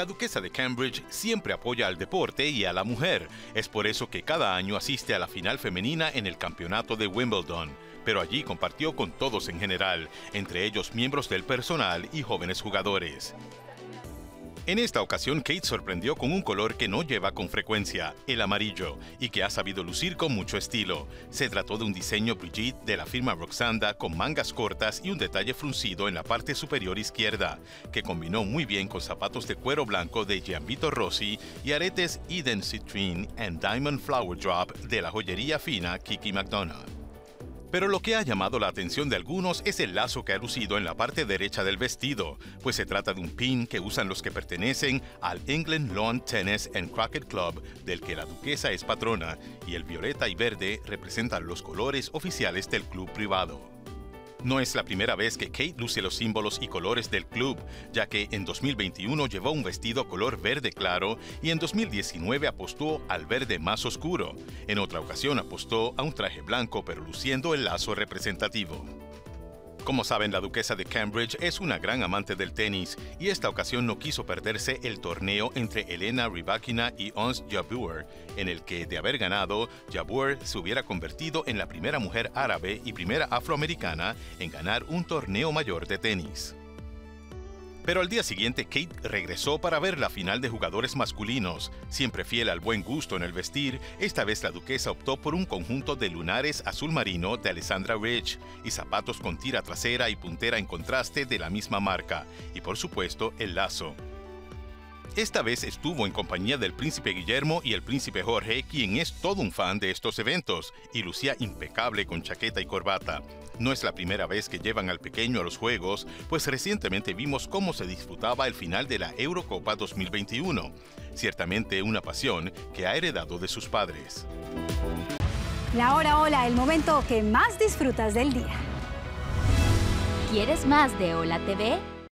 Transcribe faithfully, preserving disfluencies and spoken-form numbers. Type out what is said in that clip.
La duquesa de Cambridge siempre apoya al deporte y a la mujer. Es por eso que cada año asiste a la final femenina en el campeonato de Wimbledon. Pero allí compartió con todos en general, entre ellos miembros del personal y jóvenes jugadores. En esta ocasión, Kate sorprendió con un color que no lleva con frecuencia, el amarillo, y que ha sabido lucir con mucho estilo. Se trató de un diseño Brigitte de la firma Roksanda con mangas cortas y un detalle fruncido en la parte superior izquierda, que combinó muy bien con zapatos de cuero blanco de Gianvito Rossi y aretes Eden Citrine and Diamond Flower Drop de la joyería fina Kiki McDonough. Pero lo que ha llamado la atención de algunos es el lazo que ha lucido en la parte derecha del vestido, pues se trata de un pin que usan los que pertenecen al England Lawn Tennis and Cricket Club, del que la duquesa es patrona, y el violeta y verde representan los colores oficiales del club privado. No es la primera vez que Kate luce los símbolos y colores del club, ya que en dos mil veintiuno llevó un vestido color verde claro y en dos mil diecinueve apostó al verde más oscuro. En otra ocasión apostó a un traje blanco pero luciendo el lazo representativo. Como saben, la duquesa de Cambridge es una gran amante del tenis y esta ocasión no quiso perderse el torneo entre Elena Rybakina y Ons Jabeur, en el que, de haber ganado, Jabeur se hubiera convertido en la primera mujer árabe y primera afroamericana en ganar un torneo mayor de tenis. Pero al día siguiente, Kate regresó para ver la final de jugadores masculinos. Siempre fiel al buen gusto en el vestir, esta vez la duquesa optó por un conjunto de lunares azul marino de Alexandra Rich y zapatos con tira trasera y puntera en contraste de la misma marca, y por supuesto el lazo. Esta vez estuvo en compañía del príncipe Guillermo y el príncipe Jorge, quien es todo un fan de estos eventos, y lucía impecable con chaqueta y corbata. No es la primera vez que llevan al pequeño a los juegos, pues recientemente vimos cómo se disputaba el final de la Eurocopa dos mil veintiuno. Ciertamente una pasión que ha heredado de sus padres. La hora Hola, el momento que más disfrutas del día. ¿Quieres más de Hola T V?